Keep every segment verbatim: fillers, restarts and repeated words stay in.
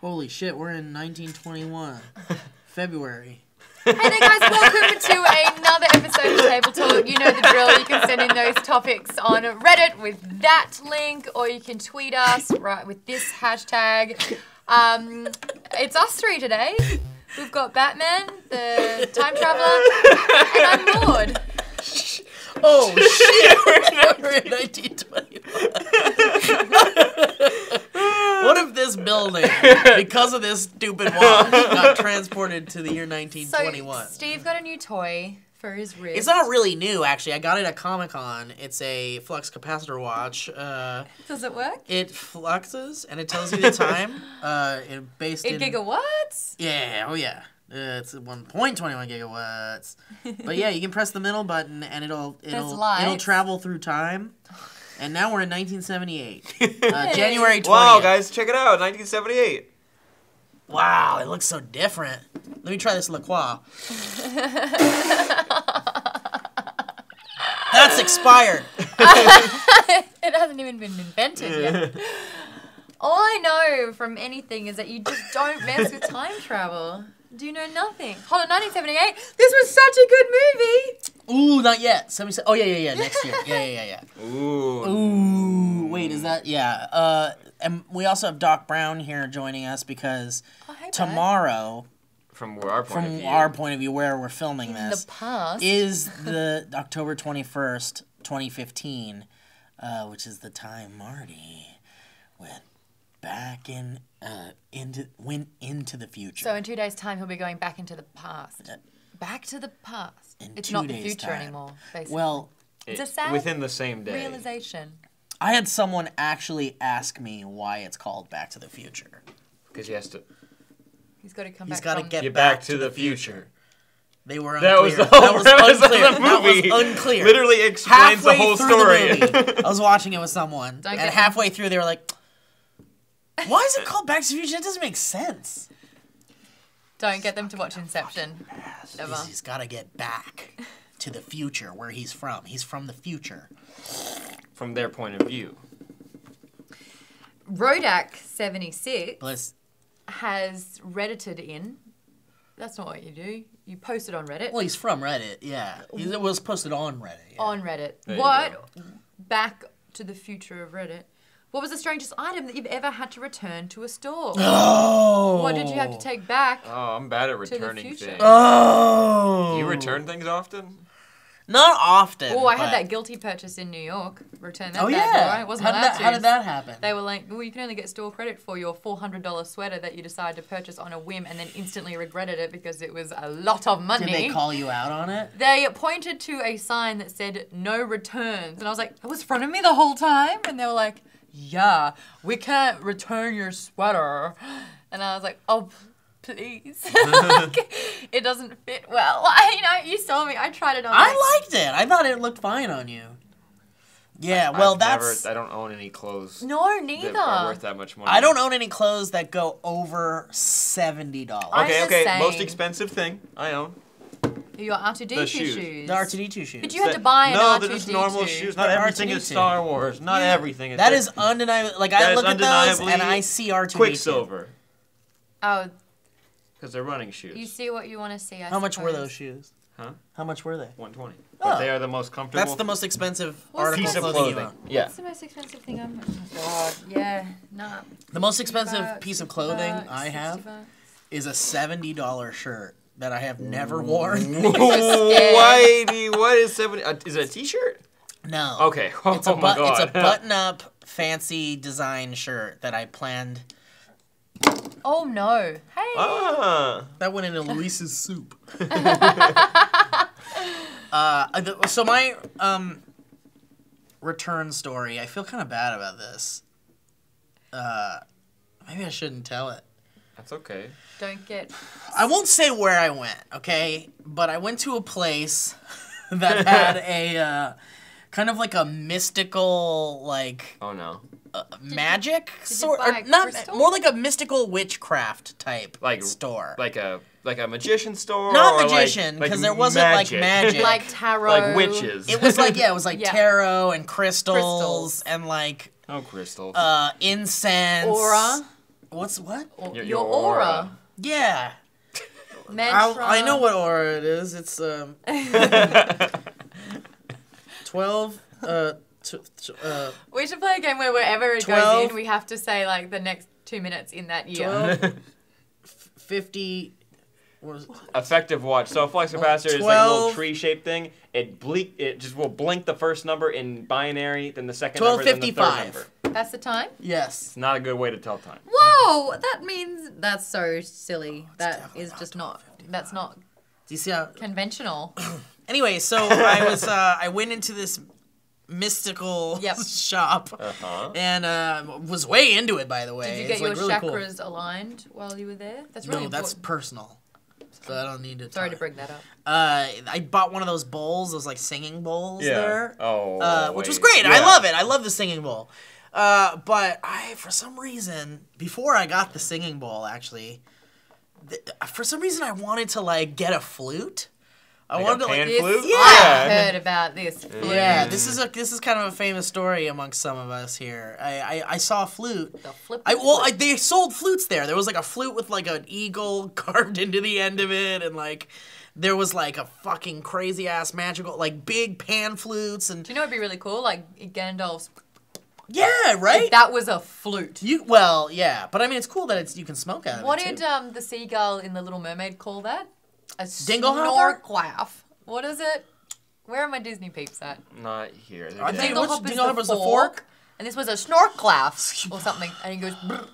Holy shit, we're in nineteen twenty-one, February. Hey there guys, welcome to another episode of Table Talk. You know the drill, you can send in those topics on Reddit with that link, or you can tweet us right with this hashtag. Um, it's us three today. We've got Batman, the time traveler, and I'm Maude. Oh shit, we're in nineteen twenty-one. What if this building, because of this stupid wall, got transported to the year nineteen twenty-one? So Steve got a new toy for his wrist. It's not really new, actually. I got it at Comic Con. It's a flux capacitor watch. Uh, Does it work? It fluxes, and it tells you the time. uh, it based in, in gigawatts? Yeah, oh yeah. Uh, it's one point two one gigawatts. But yeah, you can press the middle button, and it'll it'll it'll travel through time. And now we're in nineteen seventy-eight, uh, January twentieth. Wow, guys, check it out, nineteen seventy-eight. Wow, it looks so different. Let me try this LaCroix. That's expired. It hasn't even been invented yet. All I know from anything is that you just don't mess with time travel. Do you know nothing? Hold on, nineteen seventy-eight. This was such a good movie. Ooh, not yet. seventy-seven. Oh yeah, yeah, yeah. Next year. Yeah, yeah, yeah, yeah. Ooh. Ooh. Wait, is that? Yeah. Uh, and we also have Doc Brown here joining us because oh, hi, tomorrow, Brad. from our point from of view, our point of view, where we're filming in this, the past. is the October twenty-first, twenty fifteen, uh, which is the time Marty went back in. Uh, into went into the future. So in two days' time, he'll be going back into the past. Back to the past. In it's two not days the future time. anymore. Basically. Well, it's it, a sad within the same day realization. I had someone actually ask me why it's called Back to the Future. Because he has to. He's got to come. He's got to get back, back to, to the future. future. They were unclear. That was the whole premise of the movie. That was unclear. Literally explains halfway the whole story. The movie, I was watching it with someone, Don't and halfway me. through, they were like. Why is it called Back to the Future? It doesn't make sense. Don't get them to watch Inception. Never. He's, he's got to get back to the future where he's from. He's from the future. From their point of view. Rodak seventy-six Bless. has Reddited in. That's not what you do. You post it on Reddit. Well, he's from Reddit, yeah. He's, it was posted on Reddit. Yeah. On Reddit. There what? Back to the Future of Reddit. What was the strangest item that you've ever had to return to a store? Oh! What did you have to take back? Oh, I'm bad at returning things. Oh! Do you return things often? Not often. Oh, I but... had that guilty purchase in New York. Return that oh, bag, yeah. right? Wasn't how did that, that how did that happen? They were like, well, you can only get store credit for your four hundred dollar sweater that you decided to purchase on a whim and then instantly regretted it because it was a lot of money. Did they call you out on it? They pointed to a sign that said, no returns. And I was like, it was in front of me the whole time? And they were like... yeah, we can't return your sweater. And I was like, oh, please. Like, it doesn't fit well. I, you know, you saw me. I tried it on. I like... liked it. I thought it looked fine on you. Yeah, well, I've that's... Never, I don't own any clothes. No, neither. That are worth that much money. I don't own any clothes that go over seventy dollars. Okay, okay, same. Most expensive thing I own. Your R two D two the shoes. shoes. The R two D two shoes. But you had to buy an no, R two D two. No, they're just normal shoes. Not everything is Star Wars. Not yeah. everything is... That is undeniable. Like, that I look at those and I see R two D two. Quicksilver. Oh. Because they're running shoes. You see what you want to see, I How suppose. much were those shoes? Huh? How much were they? one twenty. Oh. But they are the most comfortable... That's the most expensive article piece of clothing. clothing. Yeah. What's the most expensive thing I'm... Oh, my God. Yeah. Nah. The most expensive bucks, piece of clothing bucks, I have bucks. is a seventy dollar shirt. That I have never worn. Whitey, what is seventy? Uh, is it a T-shirt? No. Okay. Oh, it's a oh my God. It's a button-up, fancy design shirt that I planned. Oh no! Hey. Ah. That went into Luis's soup. uh, so my um, return story. I feel kind of bad about this. Uh, maybe I shouldn't tell it. That's okay. Don't get... I won't say where I went, okay? But I went to a place that had a uh, kind of like a mystical, like... Oh, no. Uh, magic sort of... Not More like a mystical witchcraft type like, store. Like a like a magician store? Not magician, because like, like there wasn't magic. like magic. Like tarot. Like witches. It was like, yeah, it was like yeah. tarot and crystals, crystals and like... Oh, crystals. Uh, incense. Aura. What's what? O your, your aura. aura. Yeah. I know what aura it is. It's um. twelve. Uh, t t uh. We should play a game where wherever it twelve, goes in, we have to say like the next two minutes in that year. twelve, fifty. What is it? Effective watch. So a flux capacitor is like a little tree-shaped thing. It bleak. It just will blink the first number in binary, then the second number, then the third number. That's the time? Yes. It's not a good way to tell time. Whoa! That means that's so silly. Oh, that is just not. That's not. Do you see how conventional? Anyway, so I was. Uh, I went into this mystical yep. shop uh-huh. and uh, was way into it. By the way, did you get it's your like really chakras cool. aligned while you were there? That's really no. Important. That's personal. So I don't need to. Sorry to bring that up. Uh, I bought one of those bowls, those like singing bowls yeah. there. Oh. Uh, which was great. Yeah. I love it. I love the singing bowl. Uh, but I, for some reason, before I got the singing bowl, actually, th for some reason I wanted to like get a flute. I like wanted a pan to like flute? This, yeah. I've heard about this. Flute. Yeah. This is a this is kind of a famous story amongst some of us here. I I, I saw a flute. The flip. I well I, they sold flutes there. There was like a flute with like an eagle carved into the end of it, and like there was like a fucking crazy ass magical like big pan flutes and. Do you know it'd be really cool? Like Gandalf's. Yeah, right? If that was a flute. You well, yeah, but I mean it's cool that it's you can smoke out of what it. What did um, the seagull in The Little Mermaid call that? A Dinglehop? Snorklaff. What is it? Where are my Disney peeps at? Not here. I think Dinglehop was Dinglehop the, the fork, and this was a snorklaff or something. And he goes, brrr.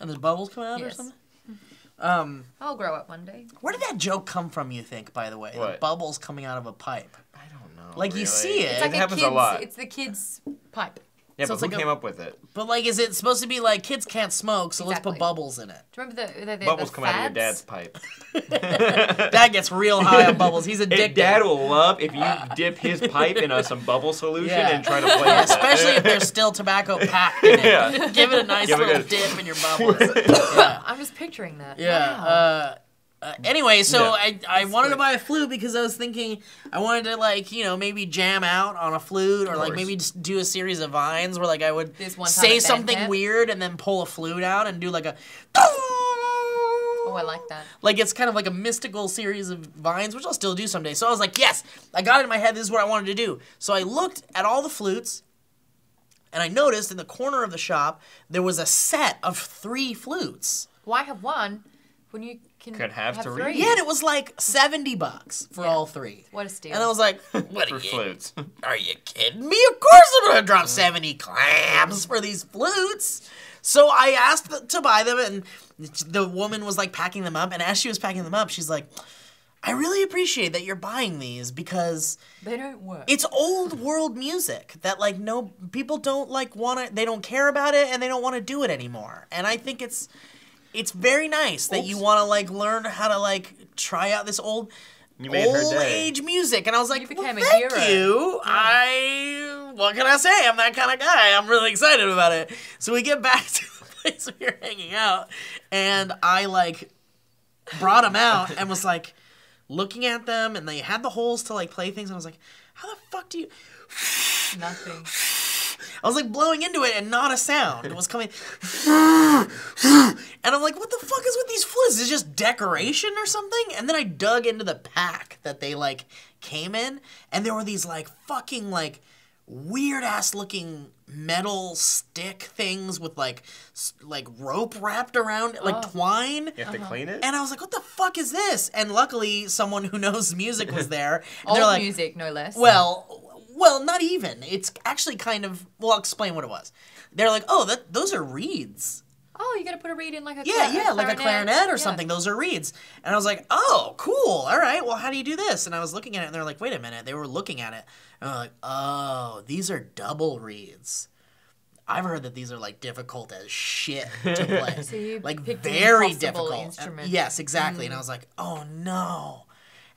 And the bubbles come out yes. or something. Um, I'll grow up one day. Where did that joke come from? You think, by the way, what? The bubbles coming out of a pipe. I don't know. Like really. You see it. It's like it a happens kids, a lot. It's the kids' pipe. Yeah, so but who like came a, up with it? But like, is it supposed to be like kids can't smoke, so exactly. let's put bubbles in it? Do you remember the, the, the bubbles the come fads? Out of your dad's pipe? Dad gets real high on bubbles. He's addicted. Hey, Dad will love if you dip his pipe in a, some bubble solution yeah. and try to play. Yeah, with especially it. If there's still tobacco packed in it. Yeah. Give it a nice yeah, little dip in your bubbles. Yeah. I'm just picturing that. Yeah. Wow. Uh, Uh, anyway, so yeah. I, I wanted to buy a flute because I was thinking I wanted to, like, you know, maybe jam out on a flute or, like, maybe just do a series of vines where, like, I would say something weird and then pull a flute out and do, like, a... Oh, I like that. Like, it's kind of like a mystical series of vines, which I'll still do someday. So I was like, yes, I got it in my head. This is what I wanted to do. So I looked at all the flutes, and I noticed in the corner of the shop there was a set of three flutes. Why have one when you... Could have, have to read. Yeah, and it was like seventy bucks for yeah. all three. What a steal. And I was like, what for are you, flutes. Are you kidding me? Of course I'm going to drop seventy clams for these flutes. So I asked to buy them, and the woman was like packing them up. And as she was packing them up, she's like, I really appreciate that you're buying these because they don't work. It's old world music that like no people don't like want to, they don't care about it, and they don't want to do it anymore. And I think it's... It's very nice that Oops. You want to like learn how to like try out this old, you made old her day. Age music, and I was like, you became well, a thank hero. You. Yeah. I what can I say? I'm that kind of guy. I'm really excited about it. So we get back to the place we were hanging out, and I like brought them out and was like looking at them, and they had the holes to like play things, and I was like, how the fuck do you? Nothing. I was like blowing into it and not a sound. It was coming. And I'm like, what the fuck is with these flutes? Is it just decoration or something? And then I dug into the pack that they like came in, and there were these like fucking like weird ass looking metal stick things with like like rope wrapped around like oh. twine. You have to uh-huh. clean it? And I was like, what the fuck is this? And luckily someone who knows music was there. Old like, music, no less. Well... Well, not even. It's actually kind of... Well, I'll explain what it was. They're like, oh, that, those are reeds. Oh, you got to put a reed in like a yeah, clarinet. Yeah, yeah, like a clarinet or yeah. something. Those are reeds. And I was like, oh, cool. All right, well, how do you do this? And I was looking at it, and they're like, wait a minute. They were looking at it. And I'm like, oh, these are double reeds. I've heard that these are, like, difficult as shit to play. So you like, very difficult. Instrument. And, yes, exactly. Mm. And I was like, oh, no.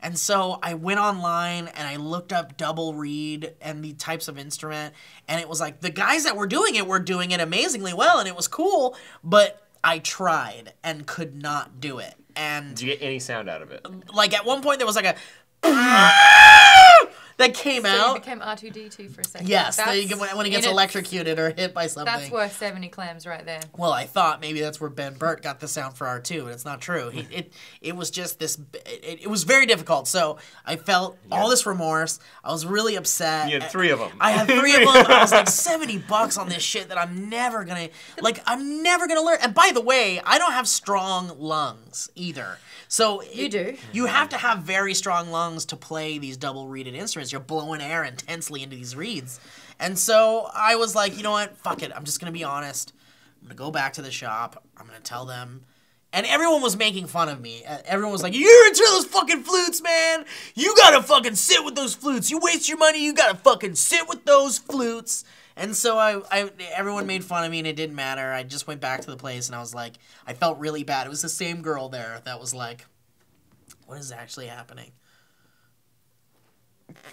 And so I went online and I looked up double reed and the types of instrument, and it was like the guys that were doing it were doing it amazingly well, and it was cool, but I tried and could not do it. And did you get any sound out of it? Like at one point there was like a that came so out. He became R two D two for a second. Yes, that's, there you go, when he gets electrocuted or hit by something. That's worth seventy clams right there. Well, I thought maybe that's where Ben Burtt got the sound for R two, and it's not true. He, it it was just this. It, it was very difficult. So I felt yeah. all this remorse. I was really upset. You had three of them. I had three of them. I was like seventy bucks on this shit that I'm never gonna like. I'm never gonna learn. And by the way, I don't have strong lungs either. So you it, do. You have to have very strong lungs to play these double-reeded instruments. You're blowing air intensely into these reeds. And so I was like, you know what? Fuck it. I'm just going to be honest. I'm going to go back to the shop. I'm going to tell them. And everyone was making fun of me. Everyone was like, you're into those fucking flutes, man. You got to fucking sit with those flutes. You waste your money. You got to fucking sit with those flutes. And so I, I, everyone made fun of me, and it didn't matter. I just went back to the place, and I was like, I felt really bad. It was the same girl there that was like, what is actually happening?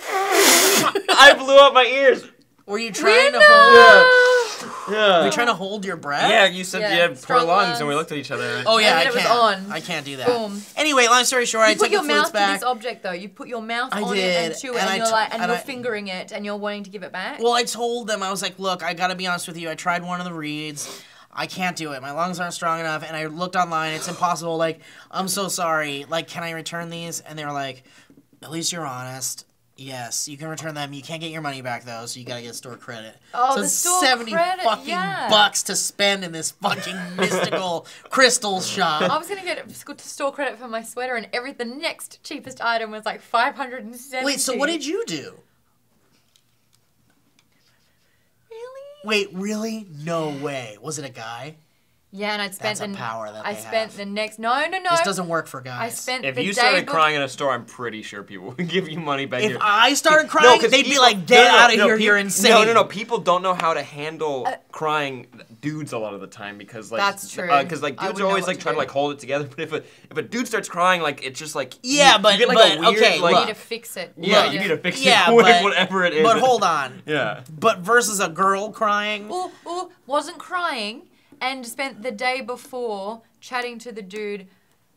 I blew up my ears. Were you trying Rina! to hold? Yeah. yeah. Were you trying to hold your breath? Yeah, you said yeah, you had poor lungs, lungs, and we looked at each other. Oh yeah, and I can't. On. I can't do that. Boom. Anyway, long story short, you I took the flutes back. You put your mouth on this object, though. You put your mouth I on did. it and chew it, and, and you're like, and, and you're I, fingering it, and you're wanting to give it back. Well, I told them, I was like, look, I gotta be honest with you. I tried one of the reeds. I can't do it. My lungs aren't strong enough. And I looked online. It's impossible. Like, I'm so sorry. Like, can I return these? And they were like, at least you're honest. Yes, you can return them. You can't get your money back, though, so you got to get store credit. Oh, so the store seventy credit, fucking yeah. bucks to spend in this fucking mystical crystal shop. I was going to get store credit for my sweater, and every the next cheapest item was like five hundred seventy dollars. Wait, so what did you do? Wait, really? No way. Was it a guy? Yeah, and I spent That's the a power that I they spent have. the next no no no. This doesn't work for guys. I spent if the you started day crying in a store, I'm pretty sure people would give you money back. If here. I started crying, no, they'd people, be like, "Get no, no, out of no, here! People, you're insane." No, no, no. People don't know how to handle uh, crying dudes a lot of the time because like that's true. Because uh, like dudes are always like trying to like hold it together, but if a if a dude starts crying, like it's just like yeah, you, but, you get, like, but a weird, okay, like, you need to fix it. Yeah, look, you need to fix yeah, it. Yeah, whatever it is. But hold on. Yeah. But versus a girl crying. Ooh, ooh, wasn't crying. And spent the day before chatting to the dude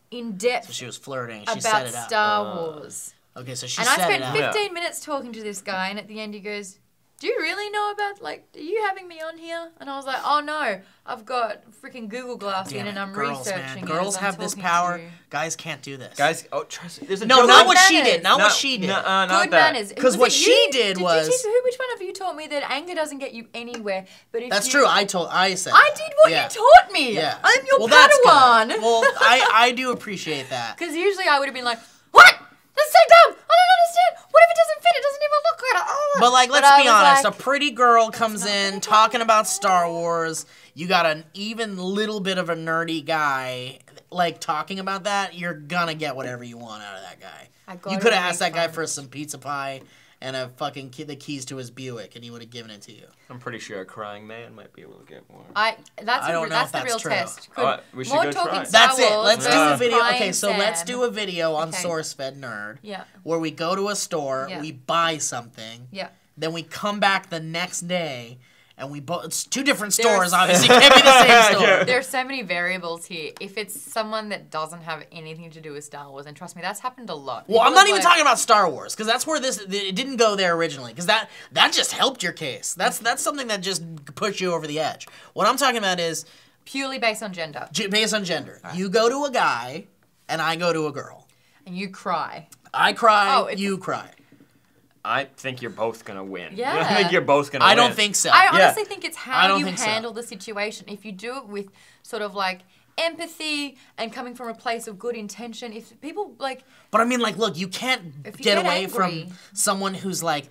in depth. So she was flirting. She about set it up. Star Wars. Uh, okay, so she. And set I spent it fifteen up. minutes talking to this guy, and at the end he goes, "Do you really know about like? Are you having me on here?" And I was like, "Oh no, I've got freaking Google Glass in, and I'm girls, researching." Man. Girls it have this power. Guys can't do this. Guys, oh trust. There's a no, not what she did. Not, not what she did. Uh, not Good that. manners. Because what she you, did was. Did you teach, who, which one of you taught me that anger doesn't get you anywhere? But if that's you, true. I told. I said. I did what yeah. you taught me. Yeah. I'm your well, Padawan. That's good. Well, I I do appreciate that. Because usually I would have been like, what? That's so dumb. I don't understand. What if it doesn't fit? It doesn't even look good. Oh. But like, let's but be honest. Like, a pretty girl comes in talking about Star Wars. You got an even little bit of a nerdy guy like talking about that. You're gonna get whatever you want out of that guy. I got you could have asked that fun. guy for some pizza pie and a fucking key, the keys to his Buick, and he would have given it to you. I'm pretty sure a crying man might be able to get more. I that's I don't a, know that's, if that's the real true. test. Could, uh, we should more go try. That's it. Let's yeah. do a video. Okay, so let's do a video on okay. SourceFed Nerd. Yeah. Where we go to a store, yeah. we buy something. Yeah. Then we come back the next day. And we both, it's two different stores, There's, obviously. It can't be the same store. Yeah. There are so many variables here. If it's someone that doesn't have anything to do with Star Wars, and trust me, that's happened a lot. Well, People I'm not even like, talking about Star Wars, because that's where this, it didn't go there originally, because that, that just helped your case. That's, that's something that just pushed you over the edge. What I'm talking about is... Purely based on gender. Based on gender. Right. You go to a guy, and I go to a girl. And you cry. I cry, oh, you cry. I think you're both gonna win. Yeah. I think you're both gonna I win. I don't think so. I honestly yeah. think it's how you handle so. the situation. If you do it with sort of like empathy and coming from a place of good intention, if people like. But I mean, like, look, you can't you get, get away angry. from someone who's like,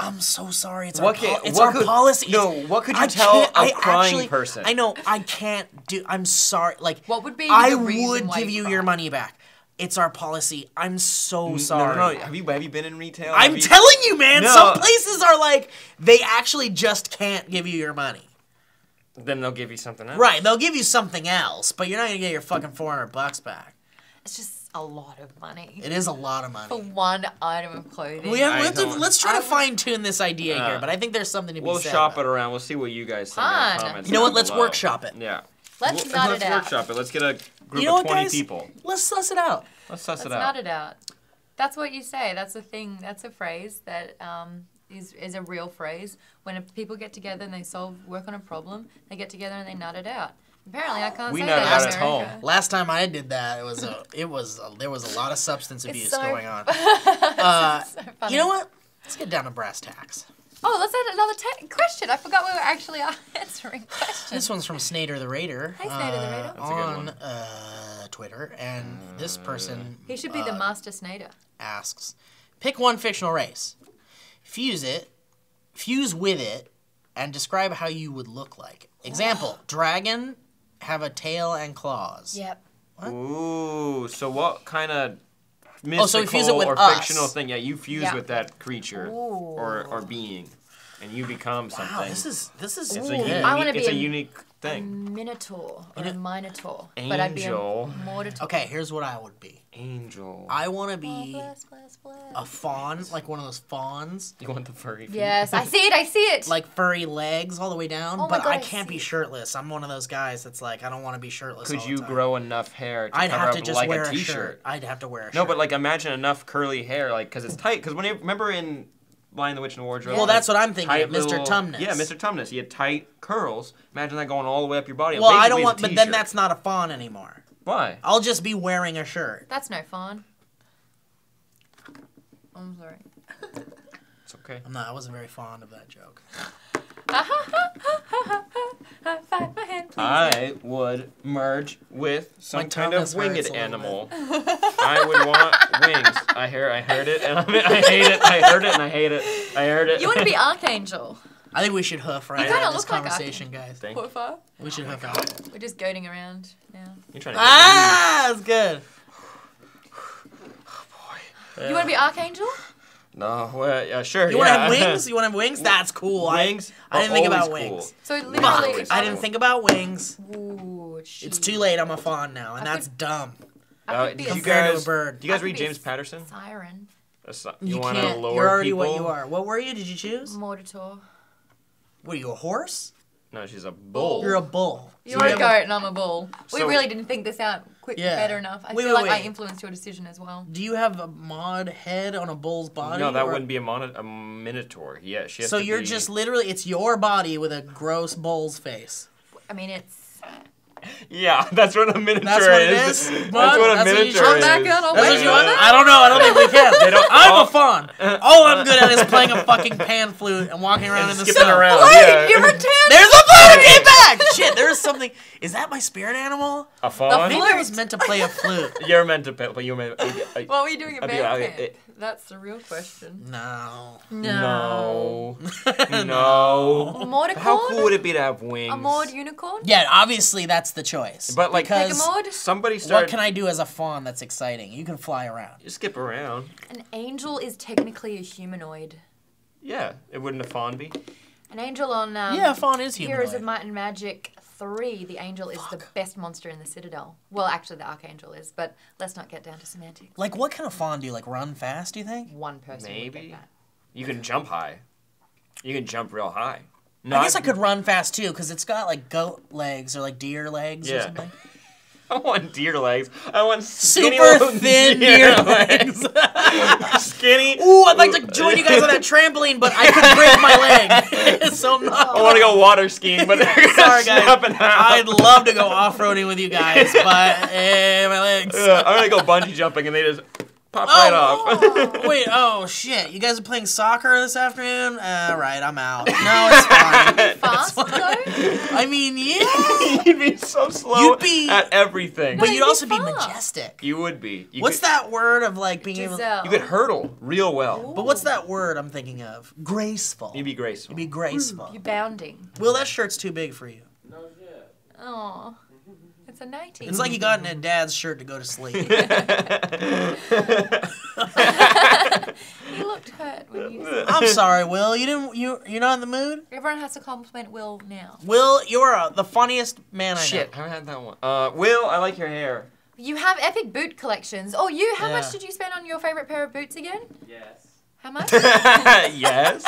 I'm so sorry. It's what our, could, it's our could, policy. No, what could you I tell a I crying actually, person? I know, I can't do. I'm sorry. Like, what would be I the would give you, you your money back. It's our policy. I'm so sorry. No, no, no. Have you have you been in retail? I'm you... telling you, man. No. Some places are like they actually just can't give you your money. Then they'll give you something else. Right. They'll give you something else, but you're not gonna get your fucking four hundred bucks back. It's just a lot of money. It is a lot of money for one item of clothing. We have, let's, let's try to fine tune this idea uh, here, but I think there's something to be we'll said. We'll shop about. it around. We'll see what you guys think. In the comments you know what? Let's below. workshop it. Yeah. Let's we'll, nut let's it out. Let's workshop it. Let's get a group you know of twenty what, guys? people. Let's suss it out. Let's suss let's it out. Let's nut it out. That's what you say. That's a thing. That's a phrase that um, is, is a real phrase. When people get together and they solve, work on a problem, they get together and they nut it out. Apparently, I can't we say that in America. Home. Last time I did that, it was a, it was a, there was a lot of substance abuse so going on. uh, so funny. You know what? Let's get down to brass tacks. Oh, let's add another ta question. I forgot we were actually answering questions. This one's from Snader the Raider. Hey, Snader the Raider. Uh, on uh, Twitter, and uh, this person he should be uh, the master Snader. Asks, pick one fictional race, fuse it, fuse with it, and describe how you would look like. Example: dragon have a tail and claws. Yep. What? Ooh. So what kind of mystical oh, so we fuse it with or us. fictional thing? Yeah, you fuse yeah. with that creature Ooh. or or being, and you become wow, something. This is this is. It's, a unique, I want to be it's a, a unique thing. A minotaur or a minotaur. Angel. But I'd be a mortar. Okay, here's what I would be. Angel. I want to be oh, bless, bless, bless. a fawn, like one of those fawns. You want the furry? Yes, I see it. I see it. Like furry legs all the way down, oh but God, I can't I be shirtless. I'm one of those guys that's like, I don't want to be shirtless. Could all you the time. grow enough hair to I'd cover have to up just like wear a t-shirt? Shirt. I'd have to wear a shirt. No, but like imagine enough curly hair, like because it's tight. Because when you remember in Lion, the Witch, and the Wardrobe. Yeah. Well, that's what I'm thinking of, Mister Tumnus. Yeah, Mister Tumnus. He had tight curls. Imagine that going all the way up your body. Well, I don't want, but then that's not a fawn anymore. Why? I'll just be wearing a shirt. That's no fawn. I'm sorry. It's okay. I'm not, I wasn't very fond of that joke. Fight my hand, please. I would merge with some my kind of winged animal. I would want wings. I hear, I heard it, and I, mean, I hate it. I heard it, and I hate it. I heard it. You want to be Archangel. I think we should hoof right out of this conversation, guys. We should hoof out. We're just goading around now. You're trying to ah, that's good. Oh, boy. You yeah. want to be Archangel? No, well, yeah, sure. You yeah. want to have wings? You want to have wings? That's cool. Wings? I, I didn't think about wings. Cool. So literally, Fuck. I didn't think about wings. Ooh, it's too late. I'm a fawn now, and I that's could, dumb. Uh, do you guys, bird. Do you guys read James Patterson? Siren. Si you you want to lower You're already people? what you are. What were you? Did you choose? Mordator. Were you a horse? No, she's a bull. You're a bull. You're so a goat, and I'm a bull. So we really didn't think this out quick, yeah. better enough. I wait, feel wait, like wait. I influenced your decision as well. Do you have a mod head on a bull's body? No, that or? wouldn't be a, mon a minotaur. Yeah, she has so to you're be... just literally, it's your body with a gross bull's face. I mean, it's... Yeah, that's what a minotaur that's what it is. is. That's what a that's minotaur what you is. Back that's what you want I don't know. I don't think we can. They don't, I'm oh. a fawn. All I'm good at is playing a fucking pan flute and walking around and in the skipping sun. around. Wait, yeah. you're a ten. There's a flute. Get back. Shit, there is something. Is that my spirit animal? A fawn? The flute I was meant to play a flute. You're meant to play. But you're meant. To, I, I, what were you doing at band? That's the real question. No. No. No. No. Mordicorn? How cool would it be to have wings? A Maude unicorn? Yeah, obviously that's the choice. But like, because somebody started... What can I do as a fawn that's exciting? You can fly around. You skip around. An angel is technically a humanoid. Yeah. It wouldn't a fawn be? An angel on... Um, yeah, a fawn is humanoid. Heroes of Might and Magic three, the angel Fuck. is the best monster in the Citadel. Well, actually, the Archangel is, but let's not get down to semantics. Like, what kind of fawn do you, like, run fast, do you think? One person Maybe. Would get that. You can jump high. You can jump real high. No, I guess I could run fast, too, because it's got, like, goat legs or, like, deer legs yeah. or something. I want deer legs. I want skinny super thin deer, deer legs. Skinny. Ooh, I'd like to join you guys on that trampoline, but I could break my leg. So I'm not. I want to go water skiing, but they're gonna sorry guys. I'd love to go off roading with you guys, but eh, my legs. Yeah, I'm gonna go bungee jumping, and they just pop oh, right off. Oh. Wait, oh shit! You guys are playing soccer this afternoon? All uh, right, I'm out. No, it's fine. Fast though. I mean, yeah. You'd be so slow. You'd be at everything. But no, you'd, you'd be also far. be majestic. You would be. You what's could, that word of like being Giselle. able? You could hurdle real well. Ooh. But what's that word I'm thinking of? Graceful. You'd be graceful. You'd be graceful. Mm, you're bounding. Will, that shirt's too big for you. No shit. Aw. It's a nineteen. It's like you got in a dad's shirt to go to sleep. He looked hurt when you said. I'm sorry, Will. You didn't. You you're not in the mood. Everyone has to compliment Will now. Will, you're uh, the funniest man I Shit, know. Shit, I haven't had that one. Uh, Will, I like your hair. You have epic boot collections. Oh, you. How yeah. much did you spend on your favorite pair of boots again? Yes. How much? Yes.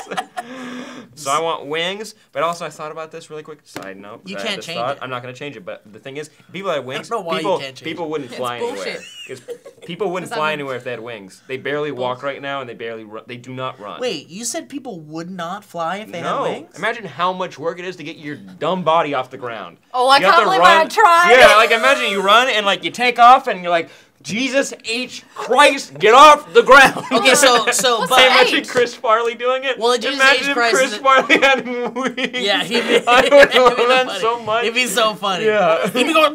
So I want wings, but also I thought about this really quick. Side note. You can't change thought. it. I'm not going to change it, but the thing is, people that have wings, I don't know why people, you can't change people wouldn't fly anywhere. People wouldn't fly anywhere if they had wings. They barely walk right now, and they barely run. They do not run. Wait, you said people would not fly if they no. had wings? Imagine how much work it is to get your dumb body off the ground. Oh, I you can't believe run. I tried. Yeah, like imagine you run, and like you take off, and you're like, Jesus H. Christ, get off the ground. Okay, so, so but imagine Chris Farley doing it. Well, Jesus imagine H. if Christ Chris Farley had wings. Yeah, he'd be, I would love that funny. so much. It'd be so funny. Yeah. He'd be going,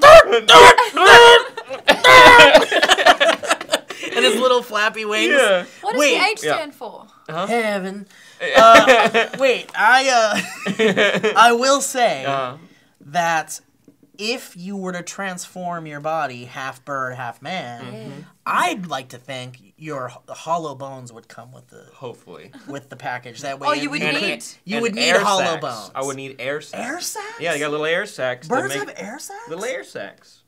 and his little flappy wings. Yeah. What does wait, the H stand yeah. for? Uh-huh. Heaven. Uh, wait, I, uh, I will say uh-huh. that... if you were to transform your body half bird, half man, mm-hmm. I'd like to think your hollow bones would come with the hopefully with the package. That way, oh, you would need you would need, you would need hollow sacks. bones. I would need air sacs. Air sacs? Yeah, they got little air sacs. Birds have air sacs. Little air sacs.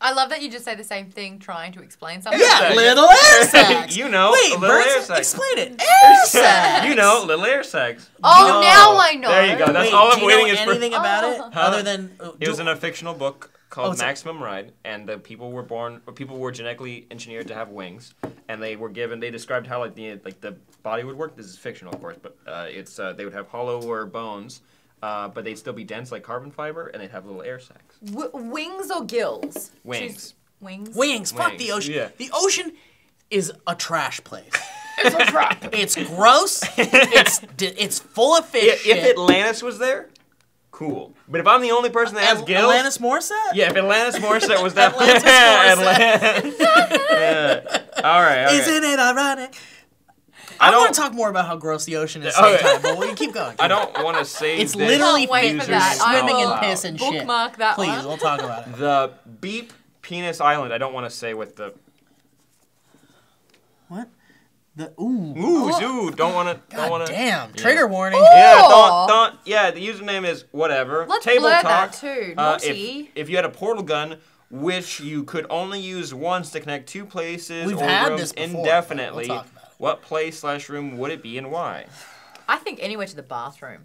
I love that you just say the same thing trying to explain something. Yeah, yeah. Little air sacs. You know, wait, little air sacs. Explain it. Air sacs. You know, little air sacs. Oh, oh, now I know. There you go. That's wait, all I'm do waiting is for. Do you know anything about oh. it? Huh? Other than uh, it was in a fictional book called oh, Maximum Ride, and the people were born, or people were genetically engineered to have wings, and they were given. They described how like the like the body would work. This is fictional, of course, but uh, it's uh, they would have hollower bones. Uh, but they'd still be dense like carbon fiber, and they'd have little air sacs. W wings or gills? Wings. Jeez. Wings. Wings. Fuck wings. the ocean. Yeah. The ocean is a trash place. It's a trap. It's gross. it's it's full of fish. If, shit. if Atlantis was there, cool. But if I'm the only person that has At gills, Atlantis Morissette. Yeah, if Atlantis Morissette was that Atlantis Morissette. yeah. All right. All Isn't right. it ironic? I, I don't want to talk more about how gross the ocean is. Okay. Time, but we keep going. Keep I don't going. want to say it's this. literally wait for that. swimming in piss and shit. Bookmark that Please, one. we'll talk about it. The beep penis island. I don't want to say with the what the ooh ooh oh. ooh. Don't want to. Don't want to. Damn. Yeah. Trigger warning. Ooh. Yeah. Don't, don't. Yeah. The username is whatever. Let's Table blur talk. That too. Uh, if, if you had a portal gun, which you could only use once to connect two places We've or had rooms this before, indefinitely. We'll talk about it. What place slash room would it be and why? I think anywhere to the bathroom.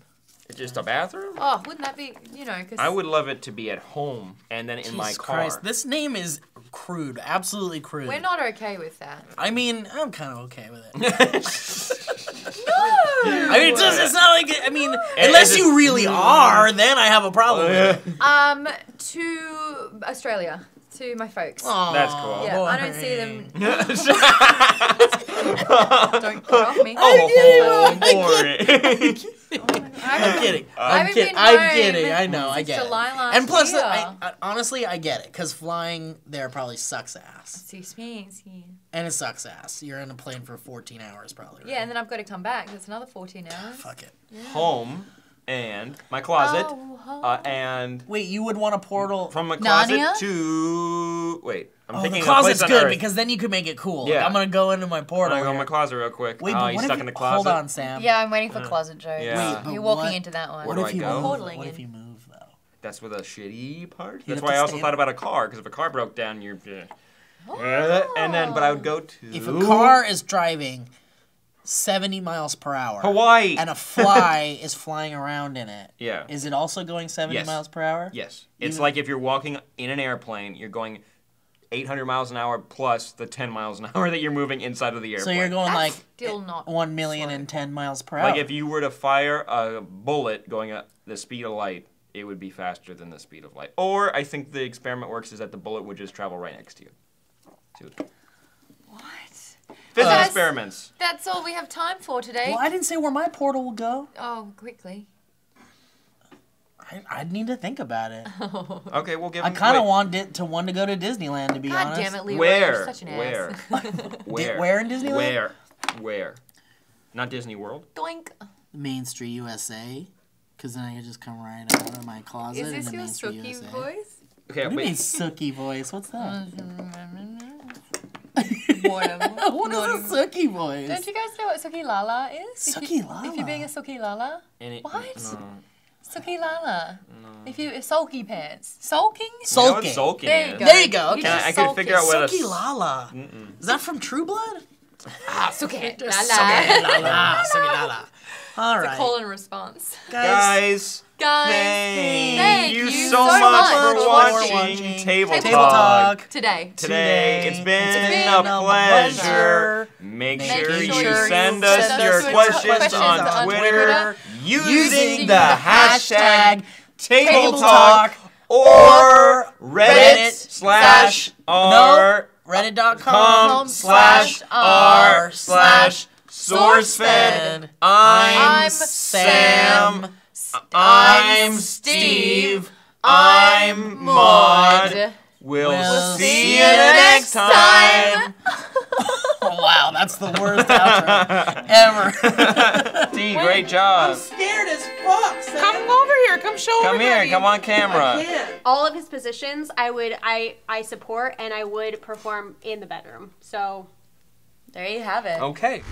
Just a bathroom? Oh, wouldn't that be, you know, because... I would love it to be at home and then in Jesus my car. Christ, this name is crude, absolutely crude. We're not okay with that. I mean, I'm kind of okay with it. No! I mean, it's, just, it's not like, it, I mean, unless you really are, then I have a problem with it. Um, to Australia. To my folks. Aww, that's cool. Yeah, boy. I don't see them. Don't get off me. Oh, I'm kidding. I'm kidding. I'm kidding. I'm kidding. I know. I get it. And plus, I, I, honestly, I get it because flying there probably sucks ass. Excuse me. And it sucks ass. You're in a plane for fourteen hours probably. Right? Yeah, and then I've got to come back. That's another fourteen hours. Fuck it. Yeah. Home. And my closet, oh, oh. Uh, and wait, you would want a portal from my closet Narnia? to wait. I'm oh, thinking the closet's a place good on Earth. Because then you could make it cool. Yeah. Like, I'm gonna go into my portal. I'm gonna go in my closet real quick. Wait, oh, but what stuck if in the closet? Hold on, Sam. Yeah, I'm waiting for uh, closet jokes. Yeah. Wait, you're walking what, into that one. What, what if you go? Move? What if you move though? That's where the shitty part. You That's why I also thought about a car because if a car broke down, you're. Uh, oh. And then, but I would go to if a car is driving seventy miles per hour. Hawaii. And a fly is flying around in it. Yeah. Is it also going seventy yes. miles per hour? Yes. It's Even like if you're walking in an airplane, you're going eight hundred miles an hour plus the ten miles an hour that you're moving inside of the airplane. So you're going That's like still not one million and ten miles per hour. Like if you were to fire a bullet going at the speed of light, it would be faster than the speed of light. Or I think the experiment works is that the bullet would just travel right next to you. So Physical uh, experiments. That's all we have time for today. Well, I didn't say where my portal will go. Oh, quickly. I, I'd need to think about it. Oh. Okay, we'll give. I kind of want it to one to go to Disneyland, to be God honest. God damn it, Leroy! Where? You're such an where? Ass. Where? Where in Disneyland? Where? Where? Not Disney World. Doink. Main Street U S A, because then I could just come right out of my closet. Is this in the your Main Street Sookie U S A. voice? Okay, what do you mean Sookie voice? What's that? What is a Sookie voice? Don't you guys know what Sookie Lala is? Sookie Lala? If you're being a Sookie Lala? It, what? No. Sookie Lala. No. If you, if sulky pants. Sulking? Sulking. You know sulking there you is. go. There you go. Okay. You I, I could figure out what Sookie Lala. Mm -mm. Is that from True Blood? Ah, Sookie, la la. Sookie, la la. All right. It's a call and response. Guys. Guys. Thank, thank you, you so, so much for watching, watching Table, Table Talk. Talk. Today. Today. It's been, it's been a, a pleasure. pleasure. Make, Make sure, sure you send, send us, us your questions, questions on, on Twitter, Twitter using, using the hashtag Table Talk or Reddit slash r. Reddit.com slash r slash SourceFed. I'm Sam. I'm Steve. I'm Maude. We'll, we'll see you next time. Wow, that's the worst outro ever. D, great job. I'm scared as fuck, Sam. Come over here. Come show Come everybody. here. Come on camera. I can't. All of his positions, I would, I, I support, and I would perform in the bedroom. So, there you have it. Okay.